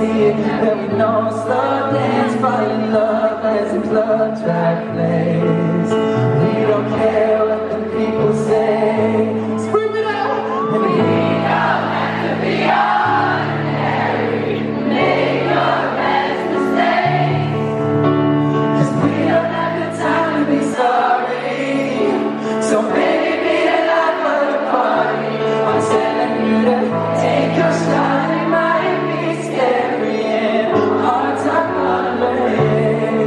see it, that we know it's love dance, fighting love as its love track plays. We don't care what the people say. Scream it out! And we don't have to be ordinary, make your best mistakes, cause we don't have the time to be sorry. So baby, a lot for the party. I'm telling you to take your shot. It might be scary and hard time on the head,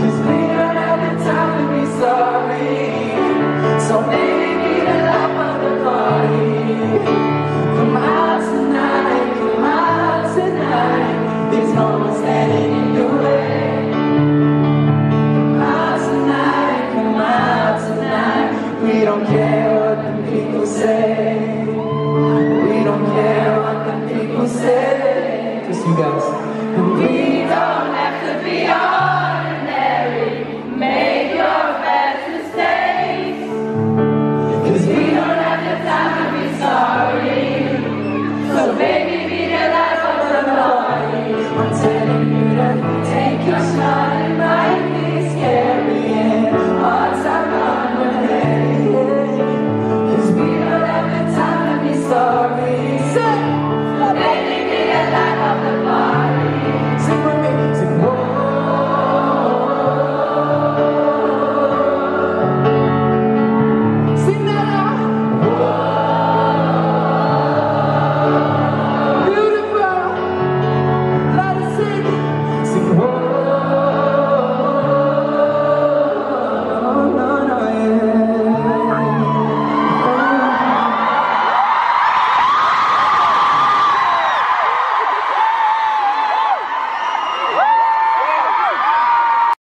cause we don't have the time to be sorry. So baby, a lot for the party. Come out tonight, come out tonight. There's no one standing in your way. Come out tonight, come out tonight. We don't care what the people say. We don't care what the people say. Just you guys.